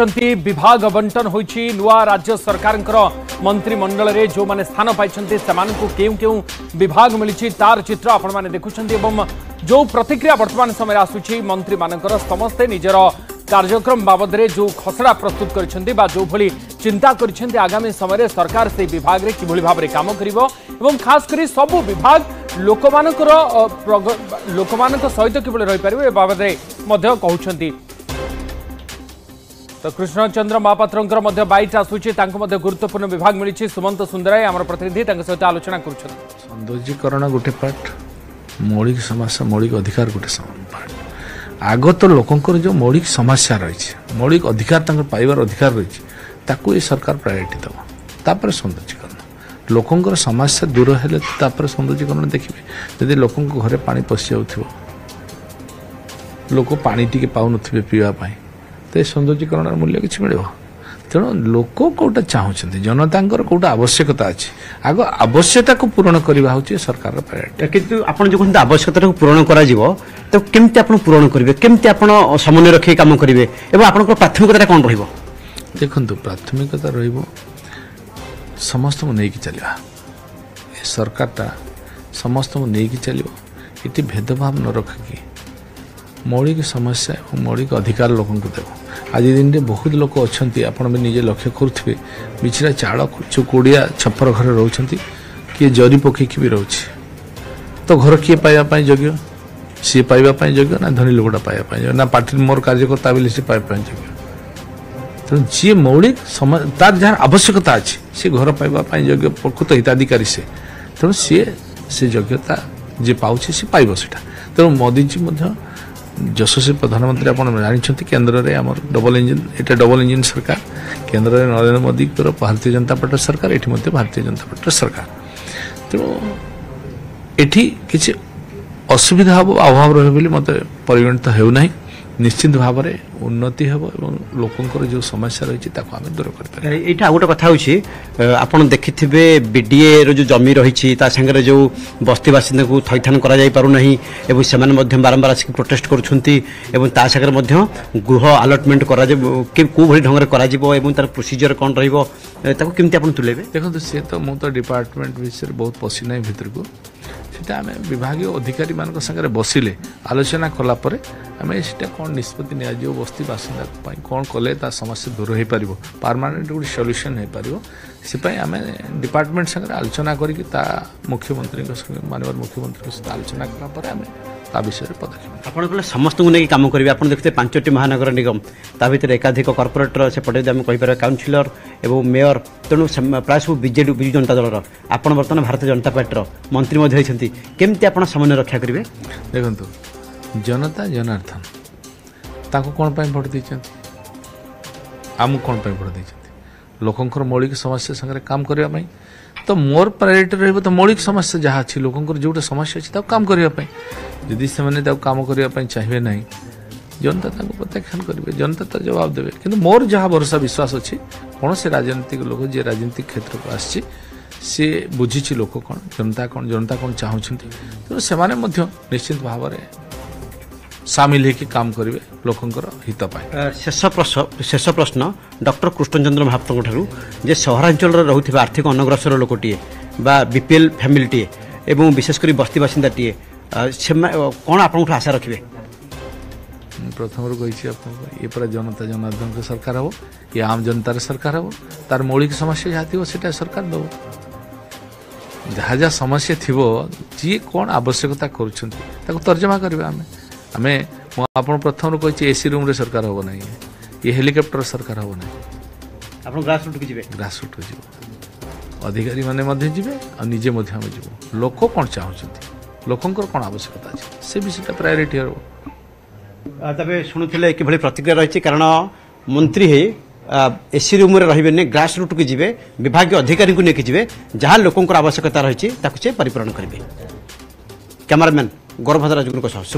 विभाग बंटन होइछि नुआ राज्य सरकार मंत्रिमंडल में जो माने स्थान पाइछन्ति सेमानकु केउ केउ विभाग मिलिछि तार चित्र आपण माने देखुछन्ति एवं जो प्रतिक्रिया वर्तमान समय आसुछि मंत्री मानकर समस्ते निजर कार्यक्रम बाबद रे जो खसड़ा प्रस्तुत करिसेंती बा जो भली चिंता करिसेंती आगामी समय रे सरकार से विभाग रे किभली भाव रे काम करिवो एवं खास करी सबु विभाग लोकमानकर लोकमानक सहित किभली रहि परिबो ए बाबद रे मध्य कहउछंती। तो कृष्णचंद्र महापात्रंकर मध्य बाइट आसुछि तांको मध्य गुरुत्वपूर्ण विभाग मिलिछि सुमंत सुंदराय आमर प्रतिनिधि तांको सहित आलोचना करुछन। सौंदर्यीकरण गोटे पार्ट मौलिक समस्या मौलिक अधिकार गोटे पार्ट आग तो लोकंकर जो मौलिक समस्या रही मौलिक अधिकार तंकर पाइबार अधिकार रही ताकू ये सरकार प्रायोरिटी दबा तापर सौंदर्यीकरण लोकंकर समस्या दूर हेले तापर सौंदर्यीकरण देखिबे जदि लोकंक घरे पानी पसि जाउथिबो लोक पानी टिके पाउ नथिबे पीवा पाई तो सौंदर्यीकरण मूल्य किसी मिल तेणु लोक कौटा चाहते जनता कौटा आवश्यकता अच्छी आग आवश्यकता को पूरण करवा हूँ सरकार प्रायोरिटी कितु आप जो कहते आवश्यकता पूरण करूरण करेंगे केमती आप समन्वय रखिए कम करेंगे और आप प्राथमिकता कौन रही देखु प्राथमिकता रस्त नहीं चलवा सरकारटा समस्त को लेकिन चलो ये भेदभाव न रखिकी मौलिक समस्या और मौलिक अधिकार लोक देव आज दिन में बहुत लोग अच्छा भी निजे लक्ष्य करुवे बिछड़ा चाड़ चुकोड़िया छपर घर रोच किए जरी पकईकि भी रोच तो घर किए पाइबापी योग्य सी पाइबापी योग्य ना धनी लोकटा पाइबापी योग्य ना पार्टी मोर कार्यकर्ता बोले सी पाइबा योग्य तेणु जी मौलिक तार जहाँ आवश्यकता अच्छी सी घर पाइबापी योग्य प्रकृत हिताधिकारी से तेणु सी योग्यता जी पाऊँ सी पाइब सेटा तेणु मोदी जी यशस्वी प्रधानमंत्री आप जानते केन्द्र में आम डबल इंजिन सरकार केन्द्र में नरेंद्र मोदी भारतीय जनता पार्टी सरकार ये भारतीय जनता पार्टी सरकार तेणु एटी किसी असुविधा हम अभाव रही मत परिगणित होना निश्चित भाव में उन्नति हे और लोकंर जो समस्या रही आम दूर करा गोटे कथा हो देखिथे बीडीए जो जमी रही सांगे जो बस्ती बासिंदा को थैथान करूना से बारंबार आसिक प्रोटेस्ट करुँचे गृह आलटमेंट कौली ढंग से तार प्रोसीजर कौन रही तुले देखो सी तो मुझे डिपार्टमेंट विषय बहुत पशिना भितर को सीटा आम विभाग अधिकारी मान सागर बसिले आलोचना कलापर आम सीटा कौन निष्पत्ति नियो बस्ती बासिंदा कौन कले समस्या दूर हो पार परमानेंट गोटे सल्यूशन हो पार आम डिपार्टमेंट संगे आलोचना करके मुख्यमंत्री मानव मुख्यमंत्री सहित आलोचना करापर आम विषय पदक्षेप आप समस्त को लेकिन कम करेंगे आप देखते पांचटी महानगर निगम ता भर एकाधिक कर्पोरेटर सेपटे आम कहीपर काउनसिलर और मेयर तेणु प्राय सब बीजेडी विजु जनता दलर आप बर्तमान भारतीय जनता पार्टी मंत्री होती केमती आप समन्वय रक्षा करेंगे देखो जनता जनार्दन ताको कौन पाई भोट देइछन्ति आमु कौन पाई भोट देइछन्ति लोकंकर मौलिक समस्या संगे काम करबा पई तो मोर प्रायोरिटी रहबो तो मौलिक समस्या जहाँ अछि लोकंकर जोटा समस्या अछि ताको काम करबा पई यदि से माने ताको काम करबा पई चाहिबे नाही जनता ताको प्रत्याख्यान करबे जनता त जवाब देबे किंतु मोर जहाँ भरोसा विश्वास अछि कोन से राजनीतिक लोक जे राजनीतिक क्षेत्र को आछि से बुझिछि लोक कोन जनता कोन चाहउछन्ति तो से माने मध्य निश्चित भाव रे सामिल होकर काम करेंगे लोकंर हित पाए। शेष प्रश्न डॉक्टर कृष्णचंद्र महापात्र जे सहरांचल रही आर्थिक अनग्रसर लोकटी बा बीपीएल फैमिलीटी एवं विशेषकर बस्ती बासिंदाटी कौन आप आशा रखिए प्रथम कही ये पूरा जनता जनार्दन सरकार हम ये आम जनतार सरकार हम तार मौलिक समस्या जहाँ थी सीटा सरकार दब जहाँ जहाँ समस्या थी जी कौन आवश्यकता कर तर्जमा करवा आम आमे आप प्रथम कही एसी रूम रे सरकार हम ना ये हेलिकॉप्टर सरकार हम ना आप ग्रासरूट को जी अधिकारी मैंने जी और निजे जी लोक कौन चाहते लोकंर कौन आवश्यकता अच्छे से भी सीटा प्रायोरीटी हे तब शुणुले कि प्रतिक्रिया रही कारण मंत्री है एसी रूम रे रही ग्रास रूट को जी विभाग अधिकारी को लेकिन जी जहाँ लोकंर आवश्यकता रही परिपूरण करेंगे। कैमरामैन गौरव भद्राजुन।